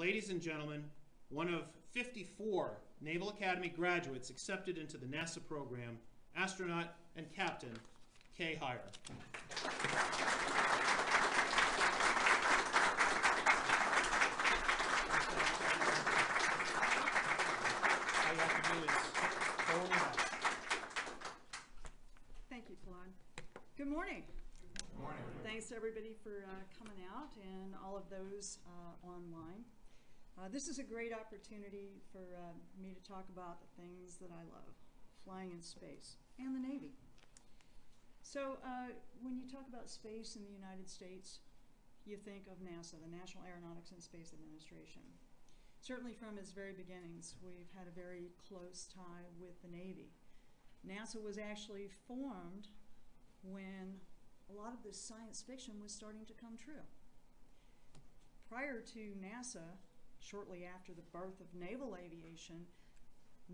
ladies and gentlemen, one of 54 Naval Academy graduates accepted into the NASA program, astronaut and captain, Kay Hire. Thank you, Flan. Good morning. Good morning. Thanks to everybody for coming out and all of those online. This is a great opportunity for me to talk about the things that I love, flying in space and the Navy. So when you talk about space in the United States, you think of NASA, the National Aeronautics and Space Administration. Certainly from its very beginnings, we've had a very close tie with the Navy. NASA was actually formed when a lot of this science fiction was starting to come true. Prior to NASA, shortly after the birth of naval aviation,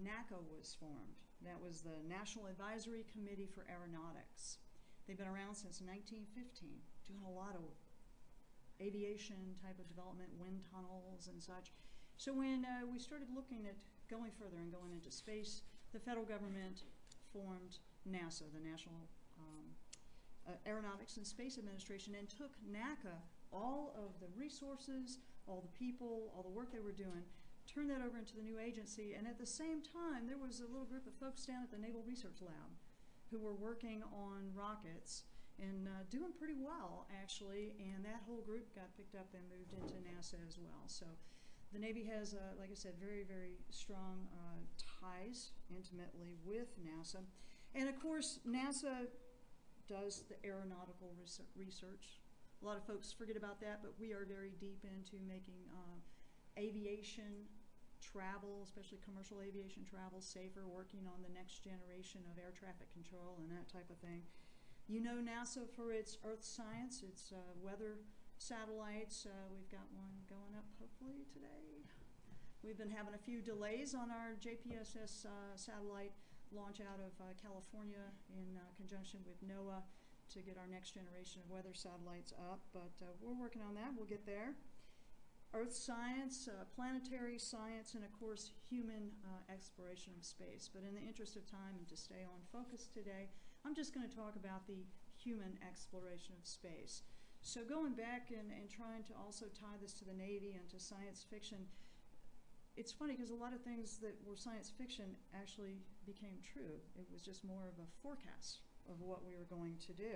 NACA was formed. That was the National Advisory Committee for Aeronautics. They've been around since 1915, doing a lot of aviation type of development, wind tunnels and such. So when we started looking at going further and going into space, the federal government formed NASA, the National Aeronautics and Space Administration, and took NACA, all of the resources, all the people, all the work they were doing, turned that over into the new agency. And at the same time, there was a little group of folks down at the Naval Research Lab who were working on rockets and doing pretty well, actually. And that whole group got picked up and moved into NASA as well. So the Navy has, like I said, very, very strong ties intimately with NASA. And of course, NASA does the aeronautical research. A lot of folks forget about that, but we are very deep into making aviation travel, especially commercial aviation travel, safer, working on the next generation of air traffic control and that type of thing. You know NASA for its earth science, its weather satellites. We've got one going up hopefully today. We've been having a few delays on our JPSS satellite launch out of California in conjunction with NOAA to get our next generation of weather satellites up, but we're working on that. We'll get there. Earth science, planetary science, and of course human exploration of space. But in the interest of time and to stay on focus today, I'm just going to talk about the human exploration of space. So going back and trying to also tie this to the Navy and to science fiction, it's funny because a lot of things that were science fiction actually became true. It was just more of a forecast of what we were going to do.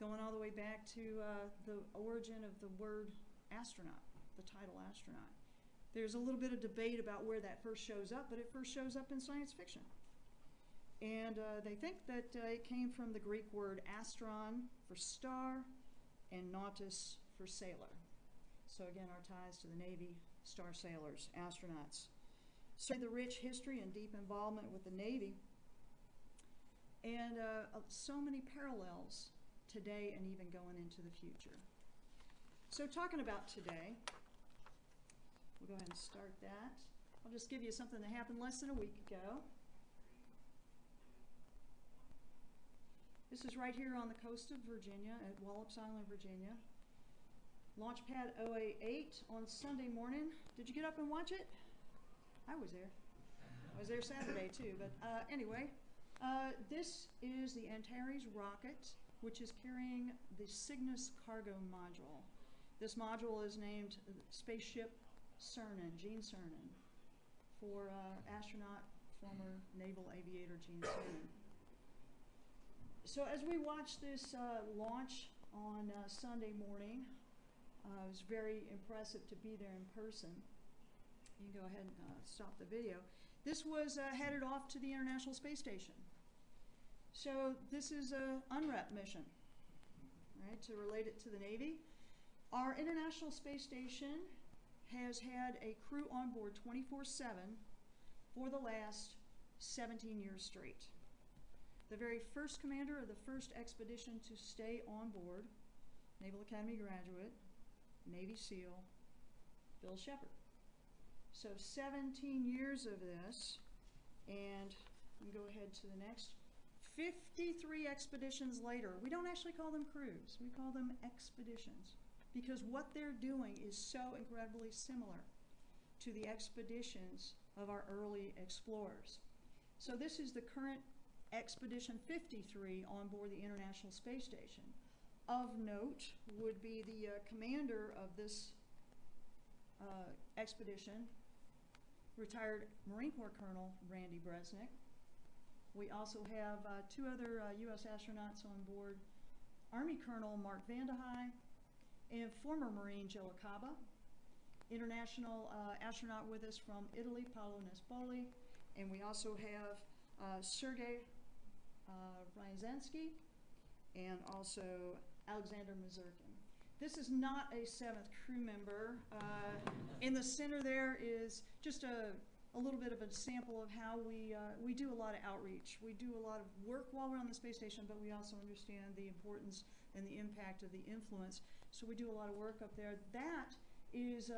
Going all the way back to the origin of the word astronaut, the title astronaut. There's a little bit of debate about where that first shows up, but it first shows up in science fiction. And they think that it came from the Greek word astron for star and nautis for sailor. So again, our ties to the Navy, star sailors, astronauts. So the rich history and deep involvement with the Navy, and so many parallels today and even going into the future. So talking about today, we'll go ahead and start that. I'll just give you something that happened less than a week ago. This is right here on the coast of Virginia, at Wallops Island, Virginia. Launch Pad 088 on Sunday morning. Did you get up and watch it? I was there. I was there Saturday too, but anyway. This is the Antares rocket, which is carrying the Cygnus cargo module. This module is named Spaceship Cernan, Gene Cernan, for astronaut, former naval aviator Gene Cernan. So as we watched this launch on Sunday morning, it was very impressive to be there in person. You can go ahead and stop the video. This was headed off to the International Space Station. So this is a UNREP mission, right, to relate it to the Navy. Our International Space Station has had a crew on board 24/7 for the last 17 years straight. The very first commander of the first expedition to stay on board, Naval Academy graduate, Navy SEAL, Bill Shepherd. So 17 years of this, and we can go ahead to the next. 53 expeditions later. We don't actually call them crews, we call them expeditions. because what they're doing is so incredibly similar to the expeditions of our early explorers. So this is the current Expedition 53 on board the International Space Station. Of note would be the commander of this expedition, retired Marine Corps Colonel Randy Bresnik. We also have two other U.S. astronauts on board, Army Colonel Mark VandeHei and former Marine Joe Acaba, international astronaut with us from Italy, Paolo Nespoli, and we also have Sergei Ryazanski and also Alexander Misurkin. This is not a seventh crew member. In the center there is just a little bit of a sample of how we do a lot of outreach. We do a lot of work while we're on the space station, but we also understand the importance and the impact of the influence. So we do a lot of work up there. That is,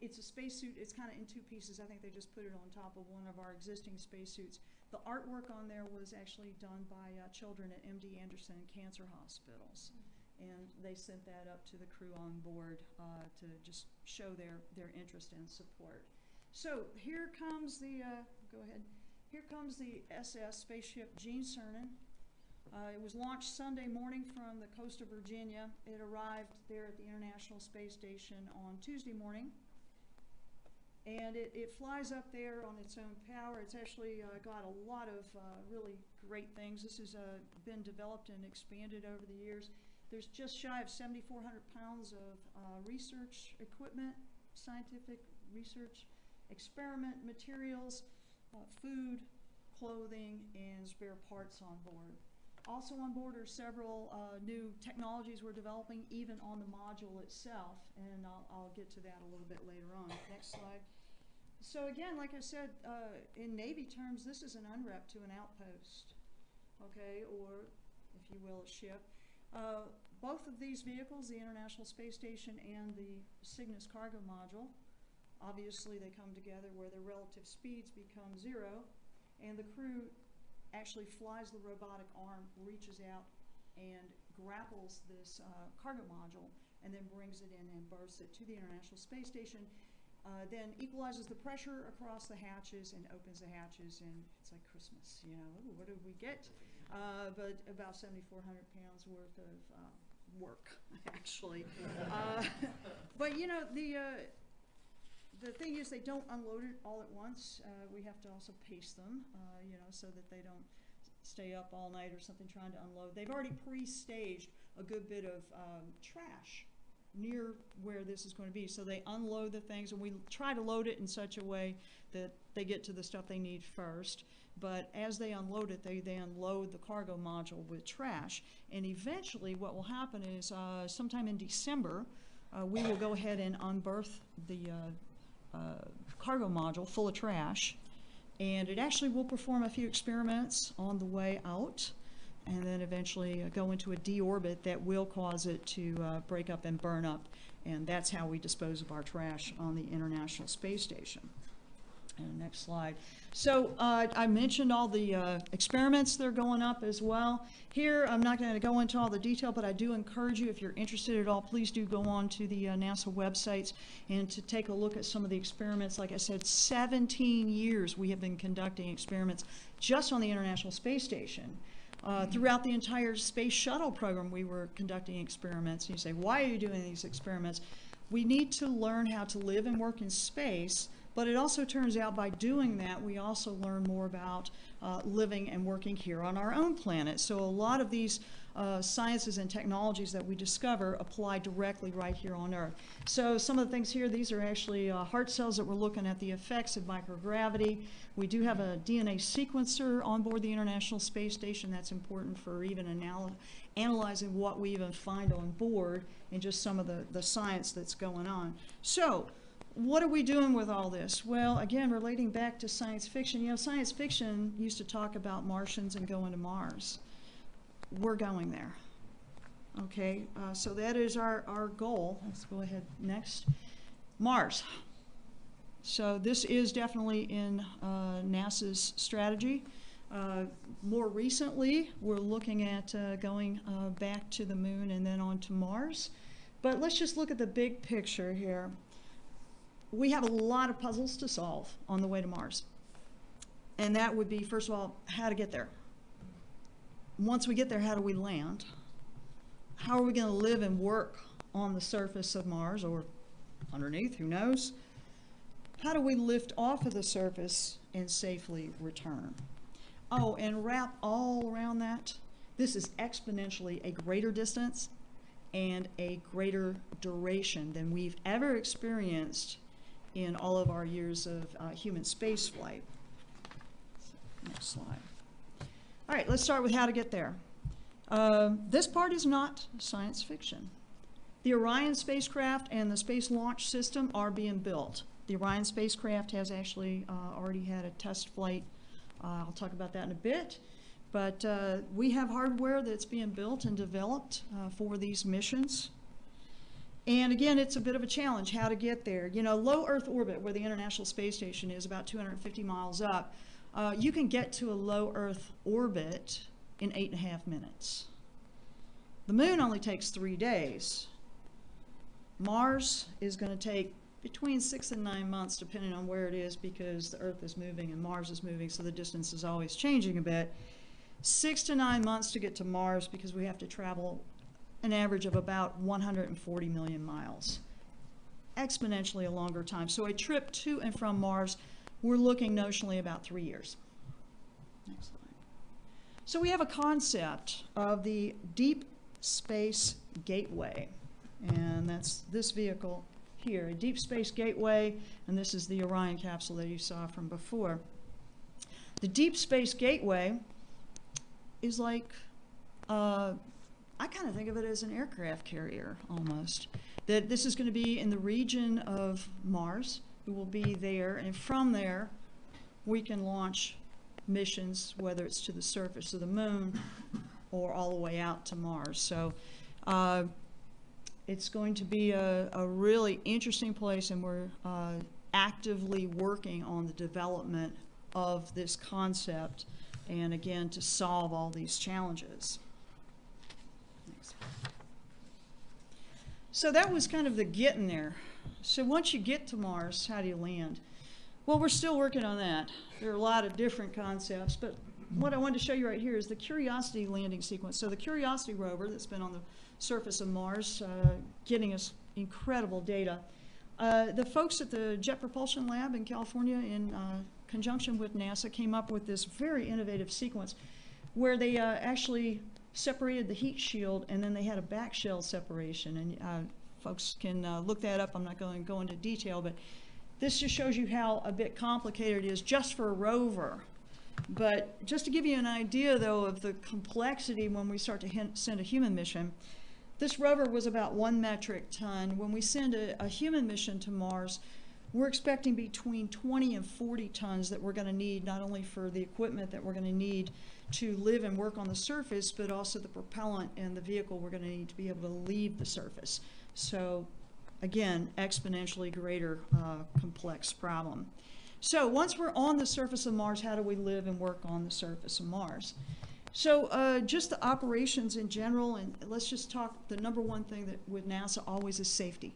it's a spacesuit. It's kind of in two pieces. I think they just put it on top of one of our existing spacesuits. The artwork on there was actually done by children at MD Anderson Cancer Hospitals. And they sent that up to the crew on board to just show their interest and support. So here comes the, go ahead, here comes the SS spaceship Gene Cernan. It was launched Sunday morning from the coast of Virginia. It arrived there at the International Space Station on Tuesday morning. And it flies up there on its own power. It's actually got a lot of really great things. This has been developed and expanded over the years. There's just shy of 7,400 pounds of research equipment, scientific research, experiment materials, food, clothing, and spare parts on board. Also on board are several new technologies we're developing, even on the module itself, and I'll get to that a little bit later on. Next slide. So again, like I said, in Navy terms, this is an UNREP to an outpost, okay, or if you will, a ship. Both of these vehicles, the International Space Station and the Cygnus cargo module, obviously they come together where their relative speeds become zero, and the crew actually flies the robotic arm, reaches out and grapples this cargo module, and then brings it in and bursts it to the International Space Station, then equalizes the pressure across the hatches and opens the hatches, and it's like Christmas, you know, ooh, what did we get? But about 7,400 pounds worth of work, actually. But you know, the thing is, they don't unload it all at once. We have to also pace them, you know, so that they don't stay up all night or something trying to unload. They've already pre-staged a good bit of trash near where this is going to be. So they unload the things, and we try to load it in such a way that they get to the stuff they need first. But as they unload it, they unload the cargo module with trash. And eventually what will happen is sometime in December, we will go ahead and unberth the cargo module full of trash, and it actually will perform a few experiments on the way out, and then eventually go into a deorbit that will cause it to break up and burn up, and that's how we dispose of our trash on the International Space Station. And next slide. So I mentioned all the experiments that are going up as well. Here, I'm not going to go into all the detail, but I do encourage you, if you're interested at all, please do go on to the NASA websites and to take a look at some of the experiments. Like I said, 17 years we have been conducting experiments just on the International Space Station. Throughout the entire space shuttle program, we were conducting experiments. And you say, why are you doing these experiments? We need to learn how to live and work in space, but it also turns out by doing that, we also learn more about living and working here on our own planet. So a lot of these sciences and technologies that we discover apply directly right here on Earth. So some of the things here, these are actually heart cells that we're looking at the effects of microgravity. We do have a DNA sequencer on board the International Space Station. That's important for even analyzing what we even find on board and just some of the science that's going on. So what are we doing with all this? Well, again, relating back to science fiction, you know, science fiction used to talk about Martians and going to Mars. We're going there, okay? So that is our goal. Let's go ahead next. Mars. So this is definitely in NASA's strategy. More recently, we're looking at going back to the moon and then on to Mars. But let's just look at the big picture here. We have a lot of puzzles to solve on the way to Mars. And that would be, first of all, how to get there. Once we get there, how do we land? How are we going to live and work on the surface of Mars, or underneath, who knows? How do we lift off of the surface and safely return? Oh, and wrap all around that, this is exponentially a greater distance and a greater duration than we've ever experienced in all of our years of human space flight. Next slide. All right, let's start with how to get there. This part is not science fiction. The Orion spacecraft and the Space Launch System are being built. The Orion spacecraft has actually already had a test flight. I'll talk about that in a bit. But we have hardware that's being built and developed for these missions. And again, it's a bit of a challenge how to get there. You know, low Earth orbit, where the International Space Station is, about 250 miles up, you can get to a low Earth orbit in 8.5 minutes. The moon only takes 3 days. Mars is going to take between 6 and 9 months, depending on where it is, because the Earth is moving and Mars is moving, so the distance is always changing a bit. 6 to 9 months to get to Mars, because we have to travel an average of about 140 million miles. Exponentially a longer time. So a trip to and from Mars, we're looking notionally about 3 years. Next slide. So we have a concept of the Deep Space Gateway. And that's this vehicle here, a Deep Space Gateway, and this is the Orion capsule that you saw from before. The Deep Space Gateway is like, I kind of think of it as an aircraft carrier almost. That this is going to be in the region of Mars. It will be there, and from there we can launch missions, whether it's to the surface of the moon or all the way out to Mars. So it's going to be a really interesting place, and we're actively working on the development of this concept, and again, to solve all these challenges. Next. So that was kind of the getting there. So once you get to Mars, how do you land? Well, we're still working on that. There are a lot of different concepts, but what I wanted to show you right here is the Curiosity landing sequence. So the Curiosity rover that's been on the surface of Mars, getting us incredible data. The folks at the Jet Propulsion Lab in California, in conjunction with NASA, came up with this very innovative sequence where they actually separated the heat shield, and then they had a back shell separation. And folks can look that up. I'm not going to go into detail, but this just shows you how a bit complicated it is just for a rover. But just to give you an idea, though, of the complexity when we start to send a human mission, this rover was about 1 metric ton. When we send a human mission to Mars, we're expecting between 20 and 40 tons that we're going to need, not only for the equipment that we're going to need to live and work on the surface, but also the propellant and the vehicle we're going to need to be able to leave the surface. So again, exponentially greater complex problem. So once we're on the surface of Mars, how do we live and work on the surface of Mars? So just the operations in general, and let's just talk, the number one thing that with NASA always is safety.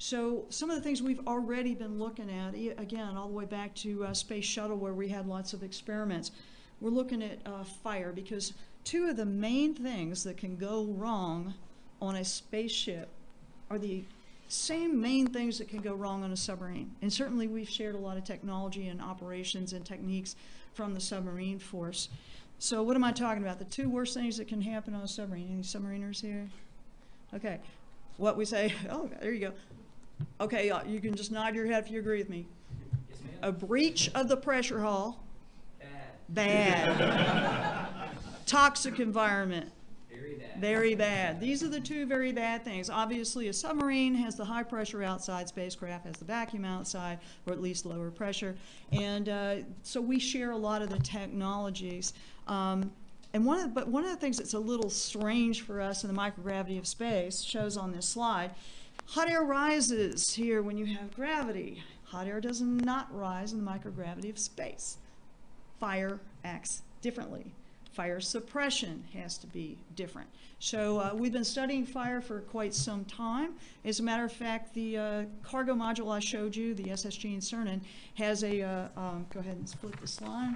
So some of the things we've already been looking at, again, all the way back to Space Shuttle, where we had lots of experiments. We're looking at fire, because two of the main things that can go wrong on a spaceship are the same main things that can go wrong on a submarine. And certainly we've shared a lot of technology and operations and techniques from the submarine force. So what am I talking about? The two worst things that can happen on a submarine. Any submariners here? Okay, what we say, oh, there you go. Okay, you can just nod your head if you agree with me. Yes, ma'am. A breach of the pressure hull. Bad. Toxic environment. Very bad. Very bad. These are the two very bad things. Obviously, a submarine has the high pressure outside, spacecraft has the vacuum outside, or at least lower pressure. And so we share a lot of the technologies. And one of the things that's a little strange for us in the microgravity of space shows on this slide. Hot air rises here when you have gravity. Hot air does not rise in the microgravity of space. Fire acts differently. Fire suppression has to be different. So we've been studying fire for quite some time. As a matter of fact, the cargo module I showed you, the SS Gene Cernan, has a, go ahead and split the slide,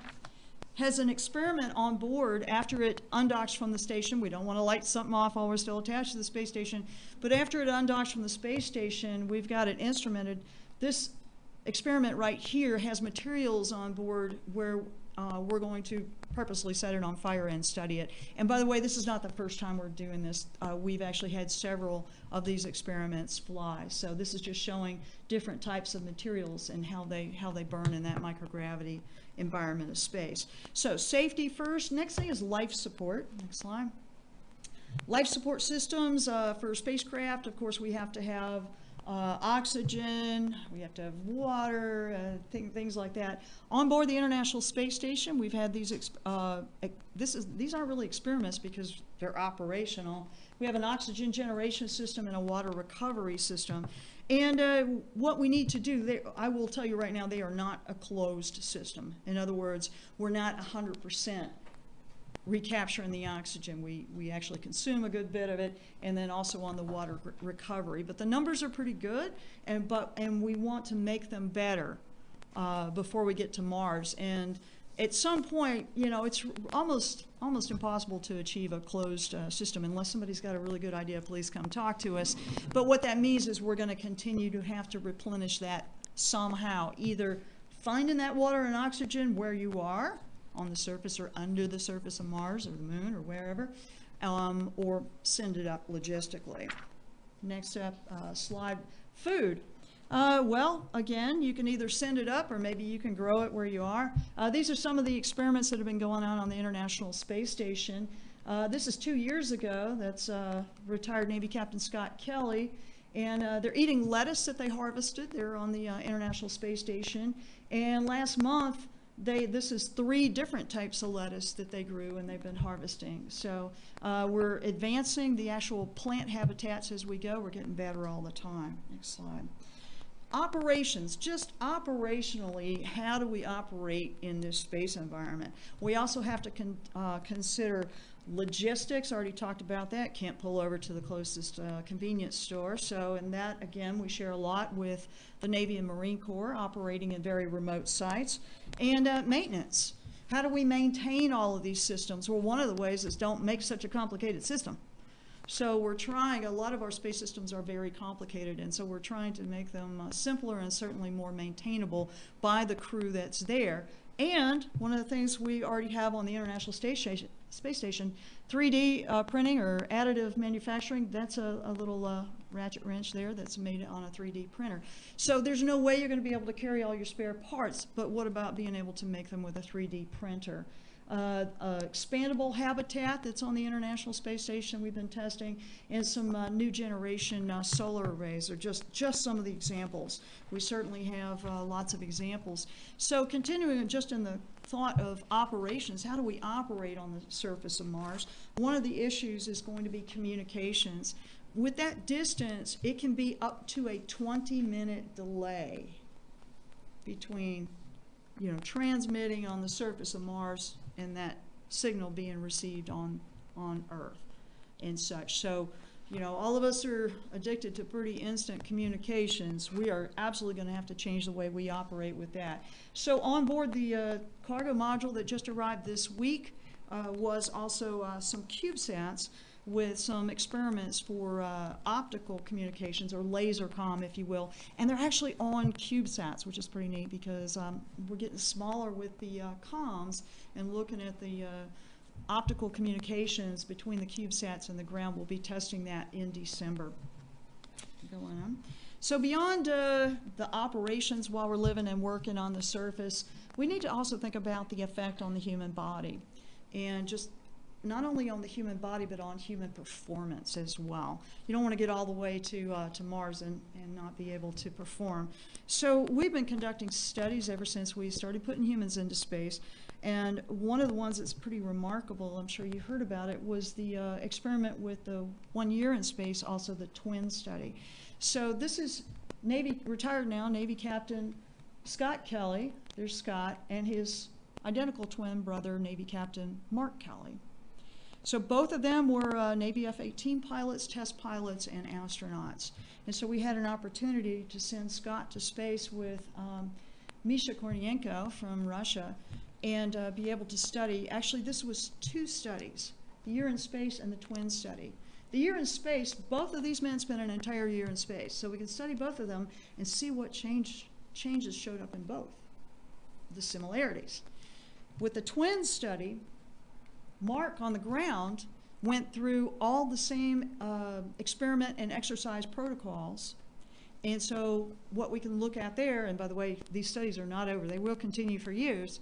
has an experiment on board after it undocks from the station. We don't want to light something off while we're still attached to the space station. But after it undocks from the space station, we've got it instrumented. This experiment right here has materials on board where we're going to purposely set it on fire and study it. And by the way, this is not the first time we're doing this. We've actually had several of these experiments fly. So this is just showing different types of materials and how they burn in that microgravity environment of space. So safety first. Next thing is life support. Next slide. Life support systems for spacecraft. Of course, we have to have oxygen, we have to have water, things like that. On board the International Space Station, we've had these aren't really experiments because they're operational. We have an oxygen generation system and a water recovery system. And what we need to do, I will tell you right now, they are not a closed system. In other words, we're not 100% recapturing the oxygen. We actually consume a good bit of it, and then also on the water recovery. But the numbers are pretty good, and we want to make them better before we get to Mars. And at some point, you know, it's almost impossible to achieve a closed system unless somebody's got a really good idea. Please come talk to us. But what that means is we're going to continue to have to replenish that somehow, either finding that water and oxygen where you are, on the surface or under the surface of Mars or the moon or wherever, or send it up logistically. Next up, slide, food. Well, again, you can either send it up or maybe you can grow it where you are. These are some of the experiments that have been going on the International Space Station. This is 2 years ago. That's retired Navy Captain Scott Kelly. And they're eating lettuce that they harvested. They're on the International Space Station. And last month, this is 3 different types of lettuce that they grew and they've been harvesting. So we're advancing the actual plant habitats as we go. We're getting better all the time. Next slide. Operations, just operationally, how do we operate in this space environment? We also have to consider logistics. I already talked about that. Can't pull over to the closest convenience store. So in that, again, we share a lot with the Navy and Marine Corps operating in very remote sites. And maintenance. How do we maintain all of these systems? Well, one of the ways is don't make such a complicated system. So we're trying, a lot of our space systems are very complicated, and so we're trying to make them simpler and certainly more maintainable by the crew that's there. And one of the things we already have on the International Space Station, 3D printing or additive manufacturing, that's a little ratchet wrench there that's made on a 3D printer. So there's no way you're going to be able to carry all your spare parts, but what about being able to make them with a 3D printer? Expandable habitat that's on the International Space Station we've been testing, and some new generation solar arrays are just some of the examples. We certainly have lots of examples. So continuing just in the thought of operations, how do we operate on the surface of Mars? One of the issues is going to be communications. With that distance, it can be up to a 20-minute delay between, you know, transmitting on the surface of Mars and that signal being received on Earth and such. So, you know, all of us are addicted to pretty instant communications. We are absolutely going to have to change the way we operate with that. So on board the cargo module that just arrived this week was also some CubeSats with some experiments for optical communications, or laser comm, if you will. And they're actually on CubeSats, which is pretty neat because we're getting smaller with the comms, and looking at the optical communications between the CubeSats and the ground. We'll be testing that in December. Going on. So beyond the operations while we're living and working on the surface, we need to also think about the effect on the human body, and just not only on the human body, but on human performance as well. You don't want to get all the way to Mars and not be able to perform. So we've been conducting studies ever since we started putting humans into space. And one of the ones that's pretty remarkable, I'm sure you heard about it, was the experiment with the 1 year in space, also the twin study. So this is retired now Navy Captain Scott Kelly. There's Scott and his identical twin brother, Navy Captain Mark Kelly. So both of them were Navy F-18 pilots, test pilots, and astronauts. And so we had an opportunity to send Scott to space with Misha Kornienko from Russia and be able to study. Actually, this was two studies, the year in space and the twin study. The year in space, both of these men spent an entire year in space. So we can study both of them and see what changes showed up in both, the similarities. With the twin study, Mark on the ground went through all the same experiment and exercise protocols. And so what we can look at there, and by the way, these studies are not over, they will continue for years.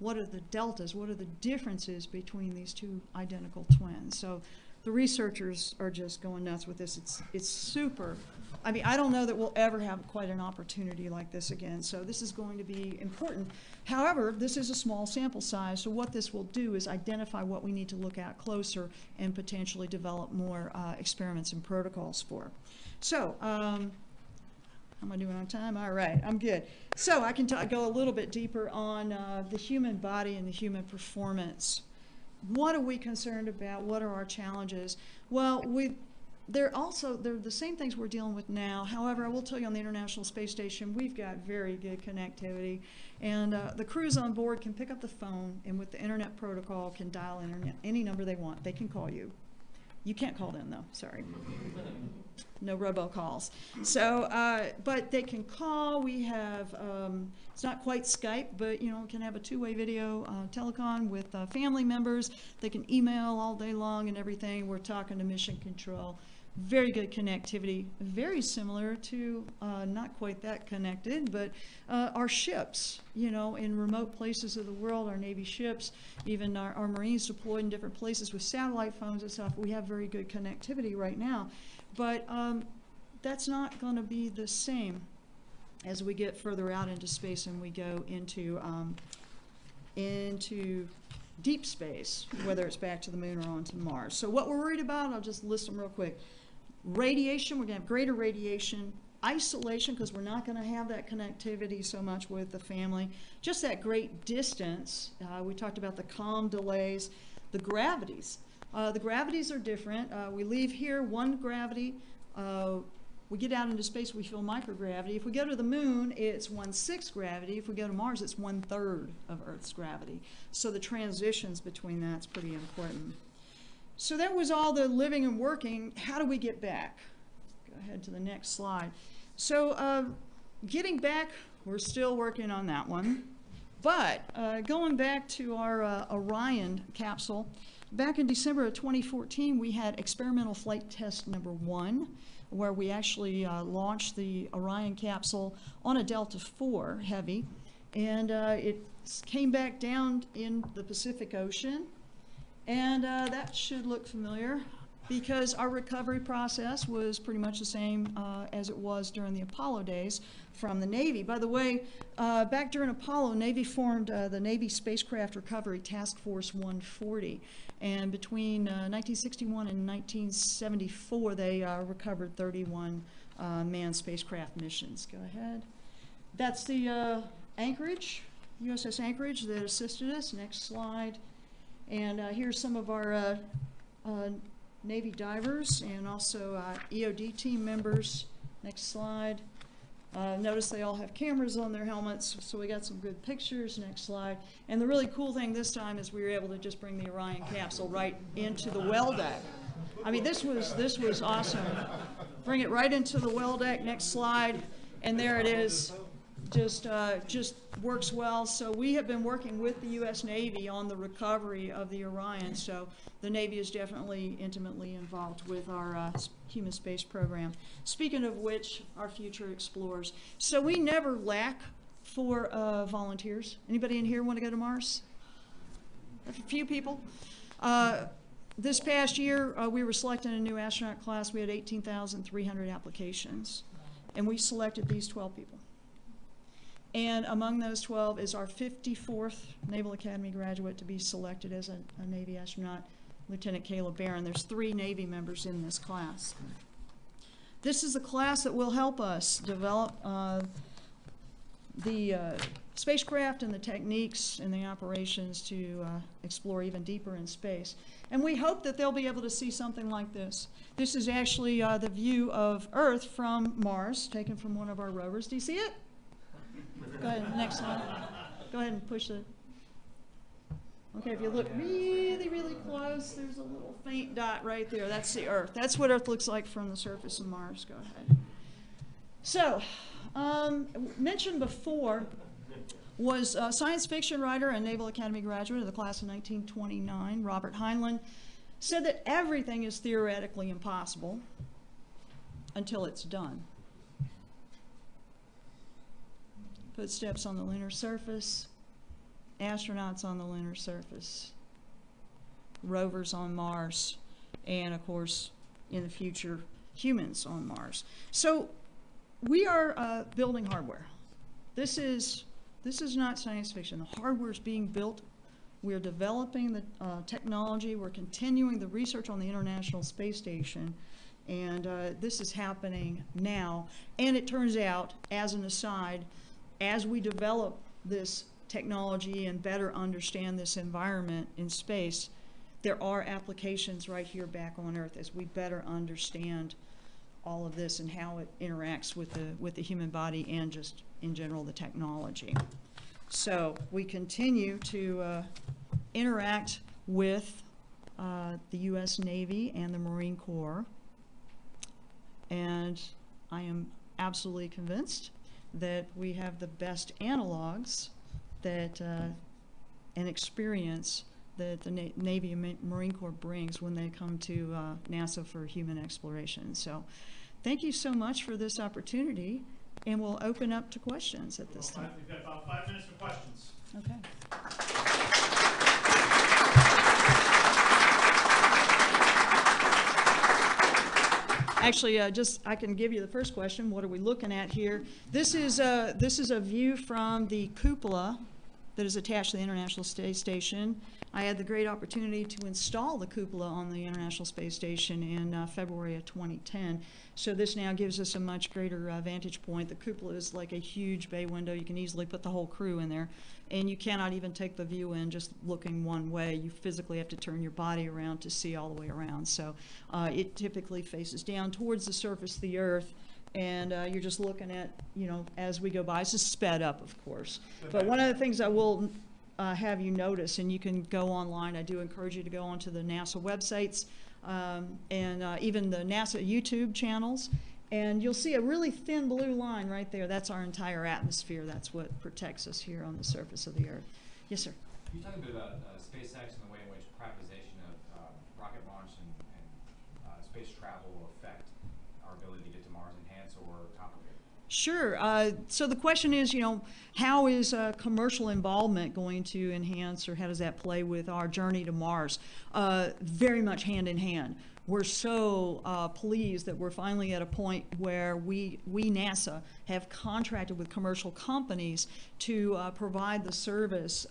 What are the deltas? What are the differences between these two identical twins? So the researchers are just going nuts with this. It's super. I mean, I don't know that we'll ever have quite an opportunity like this again. So this is going to be important. However, this is a small sample size. So what this will do is identify what we need to look at closer and potentially develop more experiments and protocols for. So how am I doing on time? All right, I'm good. So I can go a little bit deeper on the human body and the human performance. What are we concerned about? What are our challenges? Well, they're the same things we're dealing with now. However, I will tell you on the International Space Station, we've got very good connectivity. And the crews on board can pick up the phone and with the internet protocol can dial internet, any number they want. They can call you. You can't call them though, sorry. No robocalls. So, but they can call. We have, it's not quite Skype, but you know, can have a two-way video telecon with family members. They can email all day long and everything. We're talking to mission control. Very good connectivity, very similar to, not quite that connected, but our ships, you know, in remote places of the world, our Navy ships, even our Marines deployed in different places with satellite phones and stuff, we have very good connectivity right now. But that's not gonna be the same as we get further out into space and we go into deep space, whether it's back to the moon or onto Mars. So what we're worried about, I'll just list them real quick. Radiation, we're gonna have greater radiation, isolation, because we're not gonna have that connectivity so much with the family, just that great distance. We talked about the calm delays, the gravities. The gravities are different. We leave here, one gravity. We get out into space, we feel microgravity. If we go to the moon, it's 1/6 gravity. If we go to Mars, it's 1/3 of Earth's gravity. So the transitions between that's pretty important. So that was all the living and working. How do we get back? Go ahead to the next slide. So getting back, we're still working on that one. But going back to our Orion capsule, back in December of 2014, we had experimental flight test number 1, where we actually launched the Orion capsule on a Delta IV Heavy. And it came back down in the Pacific Ocean. And that should look familiar because our recovery process was pretty much the same as it was during the Apollo days from the Navy. By the way, back during Apollo, Navy formed the Navy Spacecraft Recovery Task Force 140. And between 1961 and 1974, they recovered 31 manned spacecraft missions. Go ahead. That's the Anchorage, USS Anchorage, that assisted us. Next slide. And here's some of our Navy divers and also EOD team members. Next slide. Notice they all have cameras on their helmets, so we got some good pictures. Next slide. And the really cool thing this time is we were able to just bring the Orion capsule right into the well deck. I mean, this was awesome. Bring it right into the well deck. Next slide. And there it is. Just works well. So we have been working with the U.S. Navy on the recovery of the Orion. So the Navy is definitely intimately involved with our human space program. Speaking of which, our future explorers. So we never lack for volunteers. Anybody in here want to go to Mars? A few people. This past year, we were selecting a new astronaut class. We had 18,300 applications, and we selected these 12 people. And among those 12 is our 54th Naval Academy graduate to be selected as a Navy astronaut, Lieutenant Kayla Baron. There's 3 Navy members in this class. This is a class that will help us develop the spacecraft and the techniques and the operations to explore even deeper in space. And we hope that they'll be able to see something like this. This is actually the view of Earth from Mars, taken from one of our rovers. Do you see it? Go ahead, next one. Go ahead and push it. Okay, if you look really, really close, there's a little faint dot right there. That's the Earth. That's what Earth looks like from the surface of Mars. Go ahead. So, mentioned before was a science fiction writer and Naval Academy graduate of the class of 1929, Robert Heinlein, said that everything is theoretically impossible until it's done. Footsteps on the lunar surface, astronauts on the lunar surface, rovers on Mars, and of course, in the future, humans on Mars. So we are building hardware. This is not science fiction. The hardware is being built. We're developing the technology. We're continuing the research on the International Space Station. And this is happening now. And it turns out, as an aside, as we develop this technology and better understand this environment in space, there are applications right here back on Earth as we better understand all of this and how it interacts with the human body and just in general the technology. So we continue to interact with the U.S. Navy and the Marine Corps, and I am absolutely convinced that we have the best analogs that and experience that the Navy and Marine Corps brings when they come to NASA for human exploration. So thank you so much for this opportunity, and we'll open up to questions at this time. We've got about 5 minutes for questions. Okay. Actually, I can give you the first question. What are we looking at here? This is a view from the cupola that is attached to the International Space Station. I had the great opportunity to install the cupola on the International Space Station in February of 2010. So this now gives us a much greater vantage point. The cupola is like a huge bay window. You can easily put the whole crew in there. And you cannot even take the view in just looking one way. You physically have to turn your body around to see all the way around. So it typically faces down towards the surface of the Earth. And you're just looking at, you know, as we go by. This is sped up, of course. But one of the things I will have you notice, and you can go online. I do encourage you to go onto the NASA websites and even the NASA YouTube channels. And you'll see a really thin blue line right there. That's our entire atmosphere. That's what protects us here on the surface of the Earth. Yes, sir? Can you talk a bit about SpaceX and the way in which privatization of rocket launch and space travel will affect our ability to get to Mars, enhance or complicate? Sure. So the question is, you know, how is commercial involvement going to enhance, or how does that play with our journey to Mars? Very much hand in hand. We're so pleased that we're finally at a point where we NASA have contracted with commercial companies to provide the service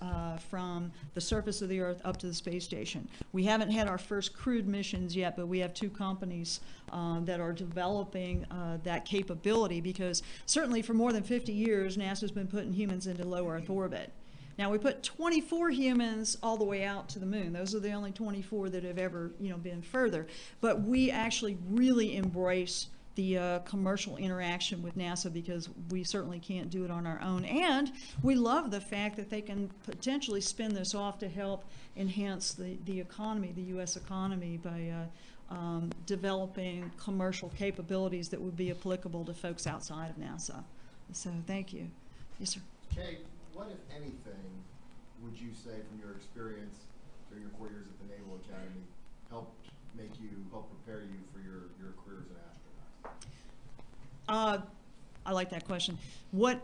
from the surface of the Earth up to the space station. We haven't had our first crewed missions yet, but we have two companies that are developing that capability, because certainly for more than 50 years, NASA's been putting humans into low Earth orbit. Now, we put 24 humans all the way out to the moon. Those are the only 24 that have ever, you know, been further. But we actually really embrace the commercial interaction with NASA, because we certainly can't do it on our own. And we love the fact that they can potentially spin this off to help enhance the economy, the U.S. economy, by developing commercial capabilities that would be applicable to folks outside of NASA. So thank you. Yes, sir. Kay, what, if anything, would you say from your experience during your 4 years at the Naval Academy helped make you, help prepare you for your career as an astronaut? I like that question. What,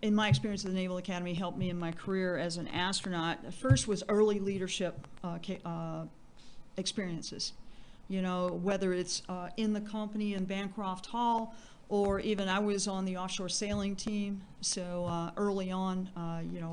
in my experience at the Naval Academy, helped me in my career as an astronaut? First was early leadership experiences. You know, whether it's in the company in Bancroft Hall, or even I was on the offshore sailing team. So early on, you know,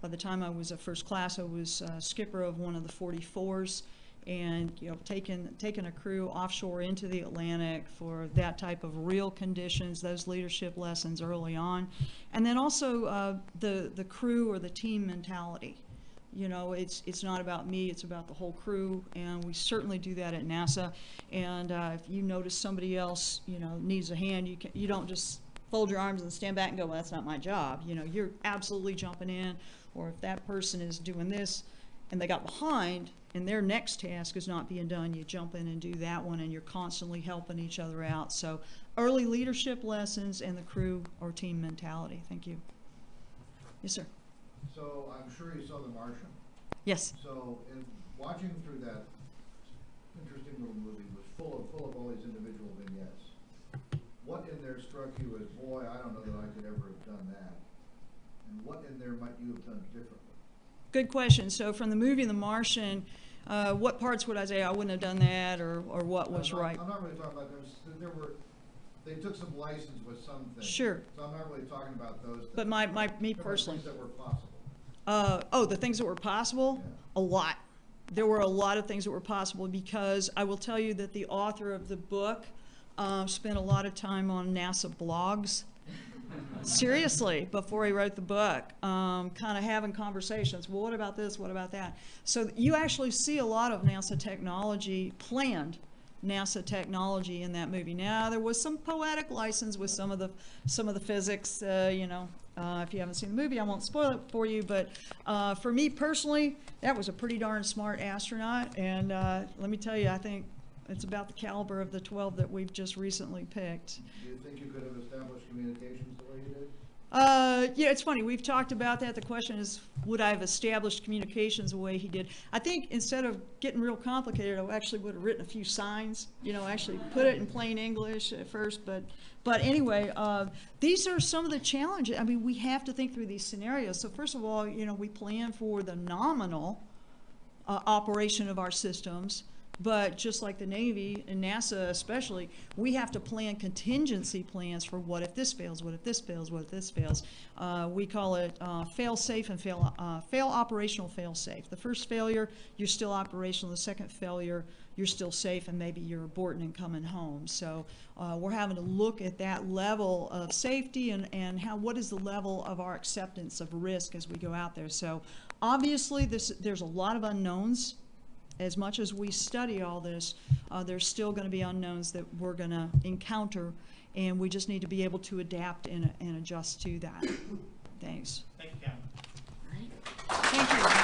by the time I was a first class, I was skipper of one of the 44s. and taking a crew offshore into the Atlantic for that type of real conditions, those leadership lessons early on. And then also the crew or the team mentality. You know, it's not about me, it's about the whole crew, and we certainly do that at NASA. And if you notice somebody else, needs a hand, you don't just fold your arms and stand back and go, well, that's not my job. You're absolutely jumping in. Or if that person is doing this and they got behind and their next task is not being done, you jump in and do that one, and you're constantly helping each other out. So early leadership lessons and the crew or team mentality. Thank you. Yes, sir. So I'm sure you saw The Martian. Yes. So in watching through that interesting little movie was full of all these individual vignettes. What in there struck you as, boy, I don't know that I could ever have done that? And what in there might you have done differently? Good question. So from the movie The Martian, what parts would I say I wouldn't have done that, or what was right? I'm not really talking about those. There were, they took some license with some things. Sure. So I'm not really talking about those things. But me personally. Things that were possible. The things that were possible? Yeah. A lot. There were a lot of things that were possible, because I will tell you that the author of the book spent a lot of time on NASA blogs. Seriously, before he wrote the book, kind of having conversations. Well, what about this? What about that? So you actually see a lot of NASA technology, planned NASA technology, in that movie. Now, there was some poetic license with some of the physics. If you haven't seen the movie, I won't spoil it for you. But for me personally, that was a pretty darn smart astronaut. And let me tell you, I think it's about the caliber of the 12 that we've just recently picked. Do you think you could have established communications the way you did? Yeah, it's funny. We've talked about that. The question is, would I have established communications the way he did? I think instead of getting real complicated, I actually would have written a few signs, actually put it in plain English at first. But anyway, these are some of the challenges. I mean, we have to think through these scenarios. So first of all, we plan for the nominal operation of our systems. But just like the Navy and NASA especially, we have to plan contingency plans for what if this fails, what if this fails, what if this fails. We call it fail-safe and fail-operational fail-safe. The first failure, you're still operational. The second failure, you're still safe, and maybe you're aborting and coming home. So we're having to look at that level of safety and what is the level of our acceptance of risk as we go out there. So obviously there's a lot of unknowns. As much as we study all this, there's still going to be unknowns that we're going to encounter, and we just need to be able to adapt and adjust to that. Thanks. Thank you, Kevin. All right. Thank you.